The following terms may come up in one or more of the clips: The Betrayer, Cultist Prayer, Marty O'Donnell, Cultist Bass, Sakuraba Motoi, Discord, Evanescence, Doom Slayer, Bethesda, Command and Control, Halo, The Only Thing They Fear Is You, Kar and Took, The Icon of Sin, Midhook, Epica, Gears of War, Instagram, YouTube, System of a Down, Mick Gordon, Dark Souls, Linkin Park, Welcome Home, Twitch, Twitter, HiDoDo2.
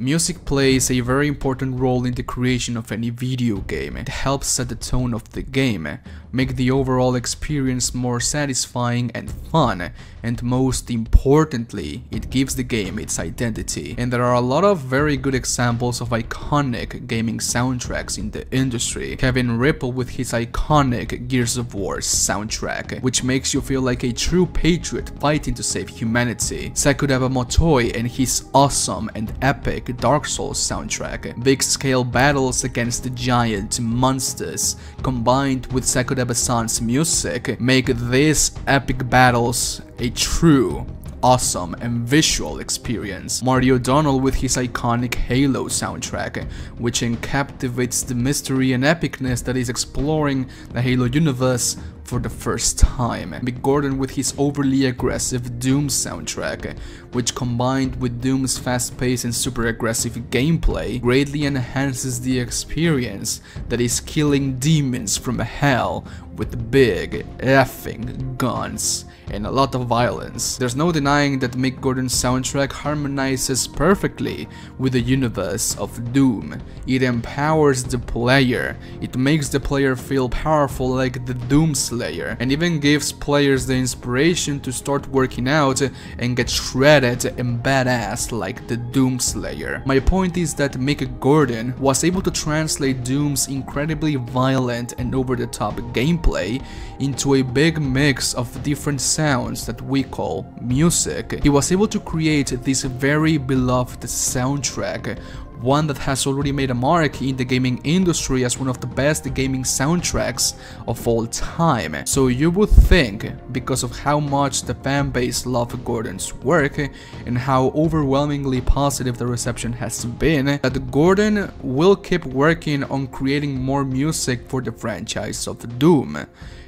Music plays a very important role in the creation of any video game. It helps set the tone of the game, make the overall experience more satisfying and fun, and most importantly, it gives the game its identity. And there are a lot of very good examples of iconic gaming soundtracks in the industry. Kevin Ripple with his iconic Gears of War soundtrack, which makes you feel like a true patriot fighting to save humanity. Sakuraba Motoi and his awesome and epic Dark Souls soundtrack. Big scale battles against the giant monsters combined with Sakuraba-san's music make these epic battles a true awesome and visual experience. Marty O'Donnell with his iconic Halo soundtrack, which encaptivates the mystery and epicness that is exploring the Halo universe for the first time. Mick Gordon with his overly aggressive Doom soundtrack, which combined with Doom's fast paced and super aggressive gameplay greatly enhances the experience that is killing demons from hell with big effing guns and a lot of violence. There's no denying that Mick Gordon's soundtrack harmonizes perfectly with the universe of Doom. It empowers the player, it makes the player feel powerful like the Doom Slayer, and even gives players the inspiration to start working out and get shredded and badass like the Doom Slayer. My point is that Mick Gordon was able to translate Doom's incredibly violent and over-the-top gameplay into a big mix of different sounds that we call music. He was able to create this very beloved soundtrack, one that has already made a mark in the gaming industry as one of the best gaming soundtracks of all time. So you would think, because of how much the fanbase loved Gordon's work and how overwhelmingly positive the reception has been, that Gordon will keep working on creating more music for the franchise of Doom.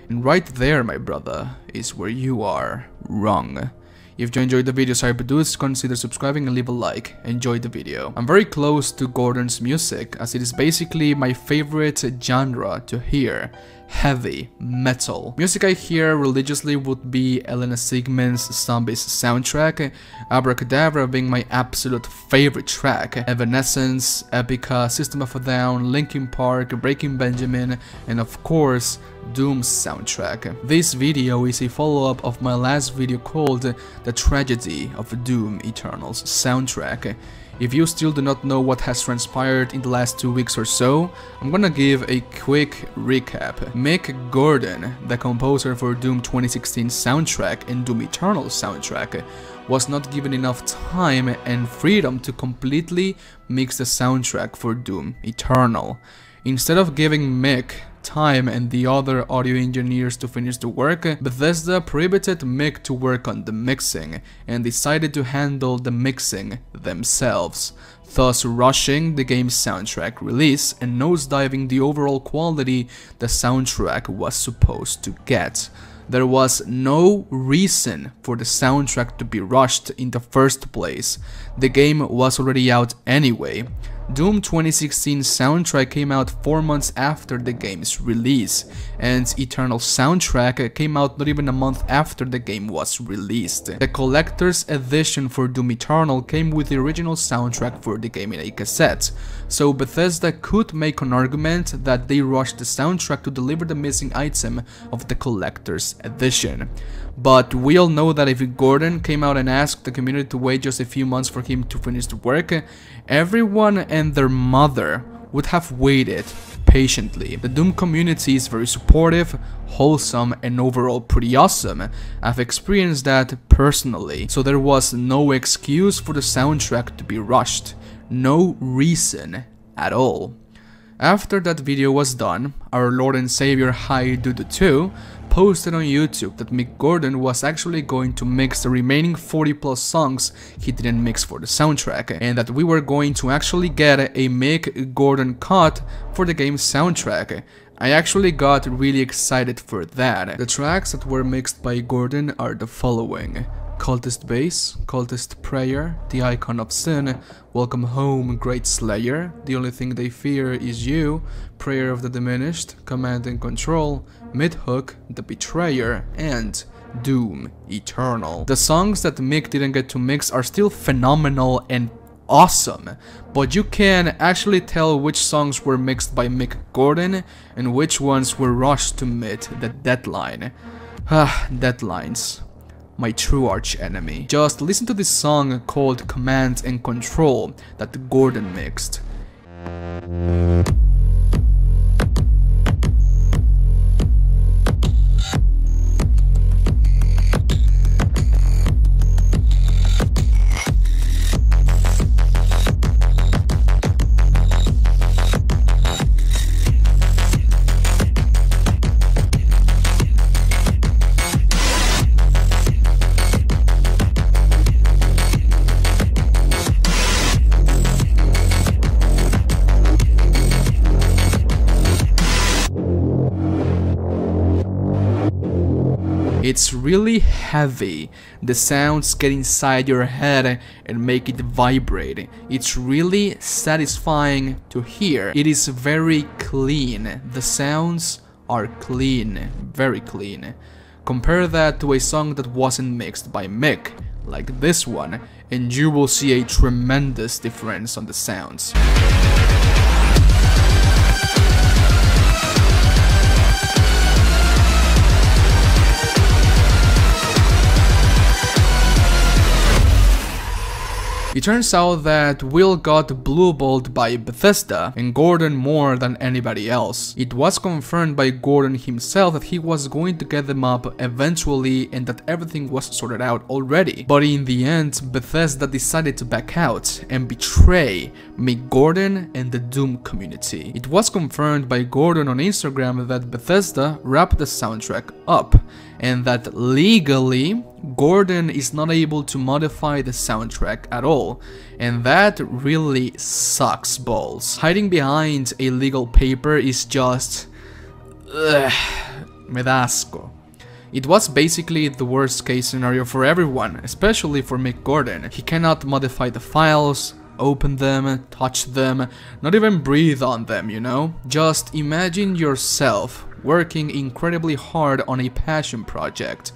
And right there, my brother, is where you are wrong. If you enjoyed the videos I produced, consider subscribing and leave a like. Enjoy the video. I'm very close to Gordon's music, as it is basically my favorite genre to hear. Heavy metal. Music I hear religiously would be Elena Sigmund's Zombies soundtrack, Abracadabra being my absolute favorite track, Evanescence, Epica, System of a Down, Linkin Park, Breaking Benjamin, and of course, Doom's soundtrack. This video is a follow-up of my last video called The Tragedy of Doom Eternal's soundtrack. If you still do not know what has transpired in the last 2 weeks or so, I'm gonna give a quick recap. Mick Gordon, the composer for Doom 2016 soundtrack and Doom Eternal soundtrack, was not given enough time and freedom to completely mix the soundtrack for Doom Eternal. Instead of giving Mick time and the other audio engineers to finish the work, Bethesda prohibited Mick to work on the mixing and decided to handle the mixing themselves, thus rushing the game's soundtrack release and nosediving the overall quality the soundtrack was supposed to get. There was no reason for the soundtrack to be rushed in the first place. The game was already out anyway. Doom 2016 soundtrack came out 4 months after the game's release, and Eternal soundtrack came out not even a month after the game was released. The collector's edition for Doom Eternal came with the original soundtrack for the game in a cassette, so Bethesda could make an argument that they rushed the soundtrack to deliver the missing item of the collector's edition. But we all know that if Gordon came out and asked the community to wait just a few months for him to finish the work, everyone and their mother would have waited patiently. The Doom community is very supportive, wholesome, and overall pretty awesome. I've experienced that personally, so there was no excuse for the soundtrack to be rushed. No reason at all. After that video was done, our Lord and Savior HiDoDo2 posted on YouTube that Mick Gordon was actually going to mix the remaining 40+ songs he didn't mix for the soundtrack, and that we were going to actually get a Mick Gordon cut for the game's soundtrack. I actually got really excited for that. The tracks that were mixed by Gordon are the following: Cultist Bass, Cultist Prayer, The Icon of Sin, Welcome Home, Great Slayer, The Only Thing They Fear Is You, Prayer of the Diminished, Command and Control, Midhook, The Betrayer, and Doom Eternal. The songs that Mick didn't get to mix are still phenomenal and awesome, but you can actually tell which songs were mixed by Mick Gordon and which ones were rushed to meet the deadline. Ah, deadlines. My true arch enemy. Just listen to this song called Command and Control that Gordon mixed. It's really heavy, the sounds get inside your head and make it vibrate. It's really satisfying to hear. It is very clean, the sounds are clean, very clean. Compare that to a song that wasn't mixed by Mick, like this one, and you will see a tremendous difference on the sounds. It turns out that Will got blueballed by Bethesda and Gordon more than anybody else. It was confirmed by Gordon himself that he was going to get them up eventually and that everything was sorted out already. But in the end, Bethesda decided to back out and betray Mick Gordon and the Doom community. It was confirmed by Gordon on Instagram that Bethesda wrapped the soundtrack up and that legally Gordon is not able to modify the soundtrack at all, and that really sucks balls. Hiding behind a legal paper is just... ugh, me da asco. It was basically the worst case scenario for everyone, especially for Mick Gordon. He cannot modify the files, open them, touch them, not even breathe on them, you know? Just imagine yourself working incredibly hard on a passion project.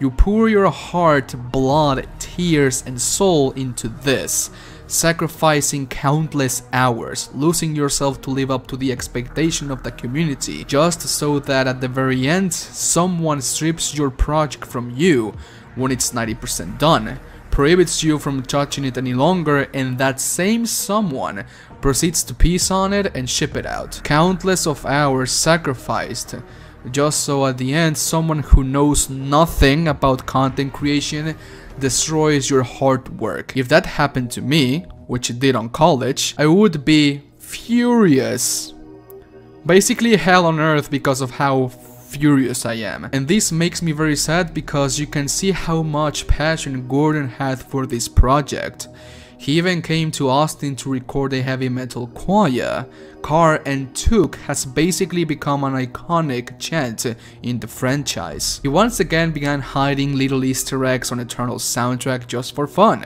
You pour your heart, blood, tears, and soul into this, sacrificing countless hours, losing yourself to live up to the expectation of the community, just so that at the very end, someone strips your project from you when it's 90% done, prohibits you from touching it any longer, and that same someone proceeds to piss on it and ship it out. Countless of hours sacrificed, just so at the end, someone who knows nothing about content creation destroys your hard work. If that happened to me, which it did on college, I would be furious. Basically hell on earth because of how furious I am. And this makes me very sad because you can see how much passion Gordon had for this project. He even came to Austin to record a heavy metal choir. Kar and Took has basically become an iconic chant in the franchise. He once again began hiding little Easter eggs on Eternal's soundtrack just for fun,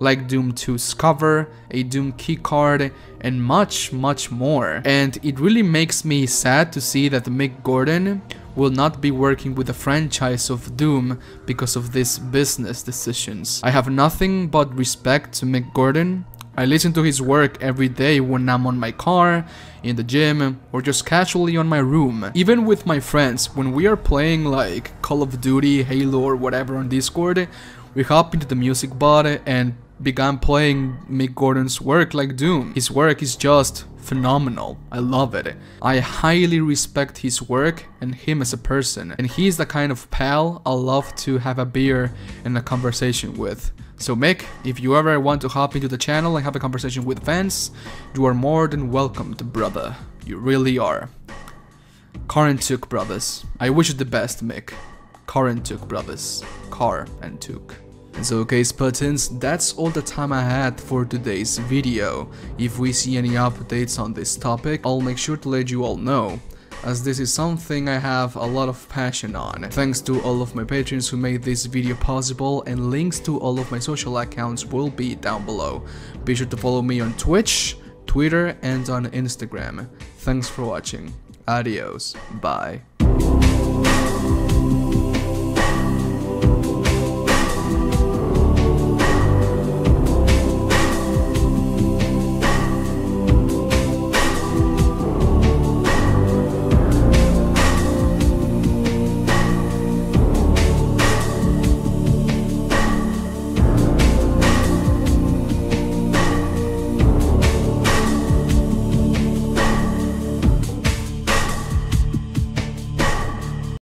like Doom 2's cover, a Doom keycard, and much, much more. And it really makes me sad to see that Mick Gordon will not be working with the franchise of Doom because of these business decisions. I have nothing but respect to Mick Gordon. I listen to his work every day when I'm on my car, in the gym, or just casually on my room. Even with my friends, when we are playing like Call of Duty, Halo, or whatever on Discord, we hop into the music bot and began playing Mick Gordon's work like Doom. His work is just phenomenal. I love it. I highly respect his work and him as a person. And he's the kind of pal I love to have a beer and a conversation with. So Mick, if you ever want to hop into the channel and have a conversation with fans, you are more than welcomed, brother. You really are. Kar and Took brothers. I wish you the best, Mick. Kar and Took brothers. Kar and Took. And so okay Spartans, that's all the time I had for today's video. If we see any updates on this topic, I'll make sure to let you all know, as this is something I have a lot of passion on. Thanks to all of my patrons who made this video possible, and links to all of my social accounts will be down below. Be sure to follow me on Twitch, Twitter, and on Instagram. Thanks for watching. Adios. Bye.